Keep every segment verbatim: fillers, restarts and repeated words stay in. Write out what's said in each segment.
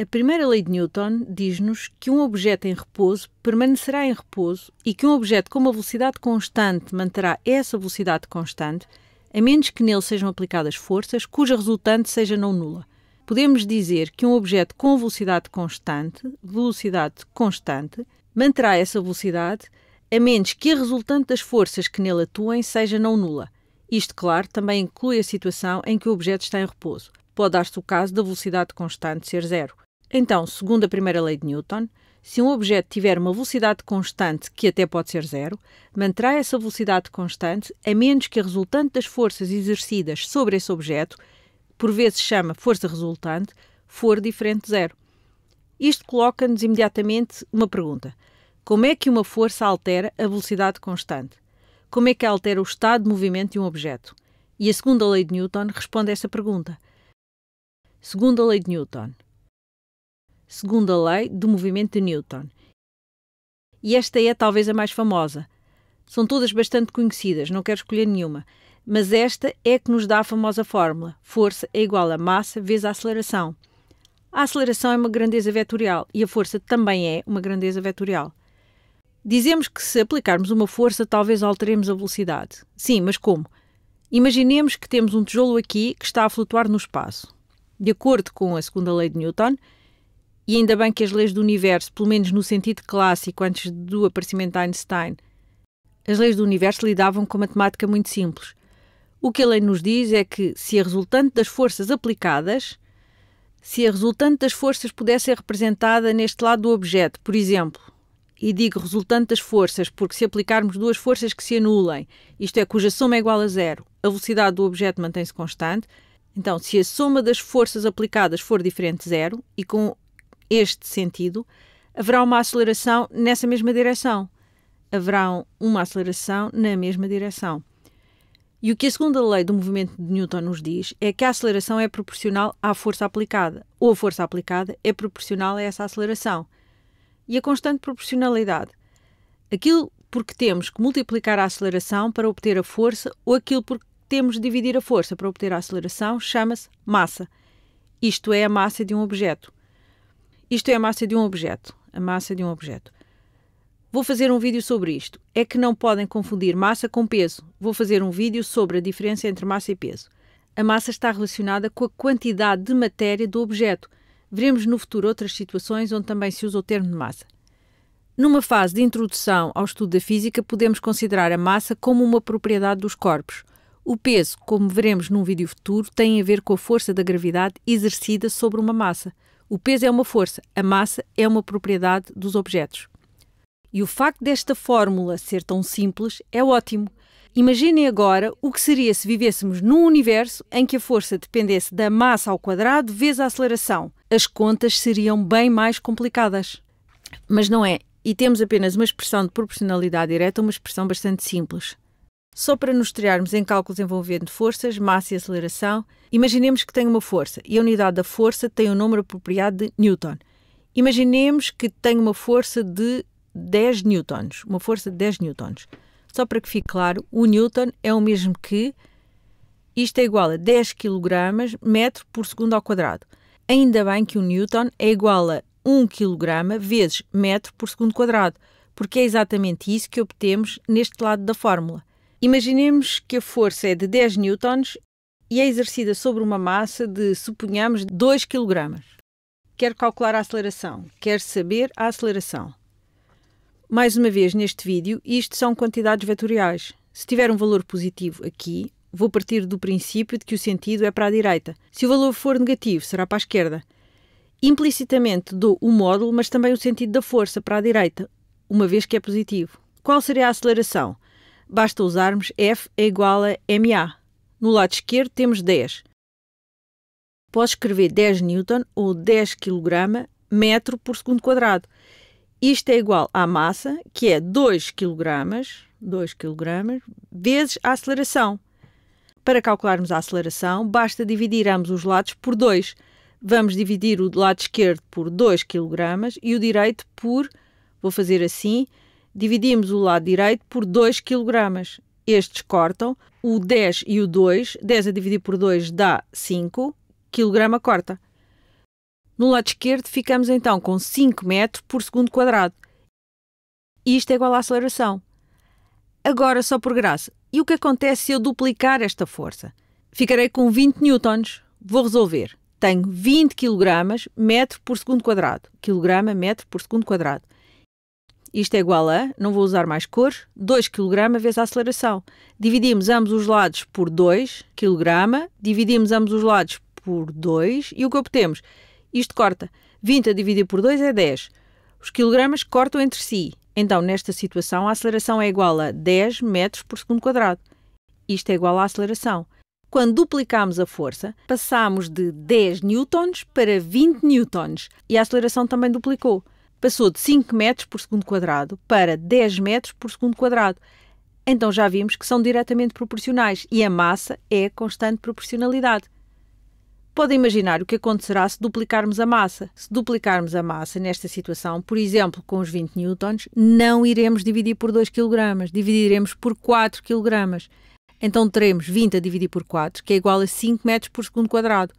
A primeira lei de Newton diz-nos que um objeto em repouso permanecerá em repouso e que um objeto com uma velocidade constante manterá essa velocidade constante, a menos que nele sejam aplicadas forças cuja resultante seja não nula. Podemos dizer que um objeto com velocidade constante, velocidade constante, manterá essa velocidade a menos que a resultante das forças que nele atuem seja não nula. Isto, claro, também inclui a situação em que o objeto está em repouso. Pode dar-se o caso da velocidade constante ser zero. Então, segundo a primeira lei de Newton, se um objeto tiver uma velocidade constante, que até pode ser zero, manterá essa velocidade constante a menos que a resultante das forças exercidas sobre esse objeto, por vezes chama força resultante, for diferente de zero. Isto coloca-nos imediatamente uma pergunta. Como é que uma força altera a velocidade constante? Como é que altera o estado de movimento de um objeto? E a segunda lei de Newton responde a essa pergunta. Segunda lei de Newton. Segunda lei do movimento de Newton. E esta é talvez a mais famosa. São todas bastante conhecidas, não quero escolher nenhuma. Mas esta é que nos dá a famosa fórmula. Força é igual a massa vezes a aceleração. A aceleração é uma grandeza vetorial e a força também é uma grandeza vetorial. Dizemos que se aplicarmos uma força, talvez alteremos a velocidade. Sim, mas como? Imaginemos que temos um tijolo aqui que está a flutuar no espaço. De acordo com a segunda lei de Newton, e ainda bem que as leis do universo, pelo menos no sentido clássico antes do aparecimento de Einstein, as leis do universo lidavam com matemática muito simples. O que a lei nos diz é que se a resultante das forças aplicadas, se a resultante das forças pudesse ser representada neste lado do objeto, por exemplo, e digo resultante das forças porque se aplicarmos duas forças que se anulem, isto é, cuja soma é igual a zero, a velocidade do objeto mantém-se constante. Então, se a soma das forças aplicadas for diferente de zero, e com este sentido, haverá uma aceleração nessa mesma direção. Haverá uma aceleração na mesma direção. E o que a segunda lei do movimento de Newton nos diz é que a aceleração é proporcional à força aplicada, ou a força aplicada é proporcional a essa aceleração. E a constante proporcionalidade. Aquilo por que temos que multiplicar a aceleração para obter a força, ou aquilo por que temos de dividir a força para obter a aceleração, chama-se massa. Isto é a massa de um objeto. Isto é a massa de um objeto. A massa de um objeto. Vou fazer um vídeo sobre isto. É que não podem confundir massa com peso. Vou fazer um vídeo sobre a diferença entre massa e peso. A massa está relacionada com a quantidade de matéria do objeto. Veremos no futuro outras situações onde também se usa o termo de massa. Numa fase de introdução ao estudo da física, podemos considerar a massa como uma propriedade dos corpos. O peso, como veremos num vídeo futuro, tem a ver com a força da gravidade exercida sobre uma massa. O peso é uma força, a massa é uma propriedade dos objetos. E o facto desta fórmula ser tão simples é ótimo. Imaginem agora o que seria se vivêssemos num universo em que a força dependesse da massa ao quadrado vezes a aceleração. As contas seriam bem mais complicadas. Mas não é. E temos apenas uma expressão de proporcionalidade direta, uma expressão bastante simples. Só para nos estrearmos em cálculos envolvendo forças, massa e aceleração, imaginemos que tem uma força e a unidade da força tem o número apropriado de Newton. Imaginemos que tem uma força de dez newtons, uma força de dez newtons. Só para que fique claro, o Newton é o mesmo que isto é igual a dez quilos metro por segundo ao quadrado. Ainda bem que o Newton é igual a um quilograma vezes metro por segundo quadrado, porque é exatamente isso que obtemos neste lado da fórmula. Imaginemos que a força é de dez newtons e é exercida sobre uma massa de, suponhamos, dois quilos. Quero calcular a aceleração. Quero saber a aceleração. Mais uma vez neste vídeo, isto são quantidades vetoriais. Se tiver um valor positivo aqui, vou partir do princípio de que o sentido é para a direita. Se o valor for negativo, será para a esquerda. Implicitamente dou o módulo, mas também o sentido da força para a direita, uma vez que é positivo. Qual seria a aceleração? Basta usarmos F é igual a M A. No lado esquerdo temos dez. Posso escrever dez newtons ou dez quilos metro por segundo quadrado. Isto é igual à massa, que é dois quilos, dois quilos vezes a aceleração. Para calcularmos a aceleração, basta dividir ambos os lados por dois. Vamos dividir o lado esquerdo por dois quilos e o direito por, vou fazer assim, dividimos o lado direito por dois quilos. Estes cortam o dez e o dois. dez a dividir por dois dá cinco. Quilograma corta. No lado esquerdo ficamos então com cinco metros por segundo quadrado. Isto é igual à aceleração. Agora, só por graça, e o que acontece se eu duplicar esta força? Ficarei com vinte newtons. Vou resolver. Tenho vinte quilogramas metro por segundo quadrado. Quilograma metro por segundo quadrado. Isto é igual a, não vou usar mais cores, dois quilogramas vezes a aceleração. Dividimos ambos os lados por dois quilogramas, dividimos ambos os lados por dois e o que obtemos? Isto corta. vinte a dividir por dois é dez. Os quilogramas cortam entre si. Então, nesta situação, a aceleração é igual a dez metros por segundo quadrado. Isto é igual à aceleração. Quando duplicamos a força, passámos de dez newtons para vinte newtons. E a aceleração também duplicou. Passou de cinco metros por segundo quadrado para dez metros por segundo quadrado. Então já vimos que são diretamente proporcionais e a massa é a constante proporcionalidade. Podem imaginar o que acontecerá se duplicarmos a massa. Se duplicarmos a massa nesta situação, por exemplo, com os vinte newtons, não iremos dividir por dois quilogramas, dividiremos por quatro quilogramas. Então teremos vinte a dividir por quatro, que é igual a cinco metros por segundo quadrado.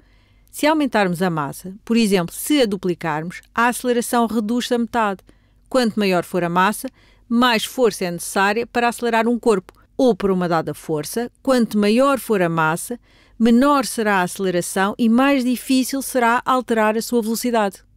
Se aumentarmos a massa, por exemplo, se a duplicarmos, a aceleração reduz-se a metade. Quanto maior for a massa, mais força é necessária para acelerar um corpo. Ou por uma dada força, quanto maior for a massa, menor será a aceleração e mais difícil será alterar a sua velocidade.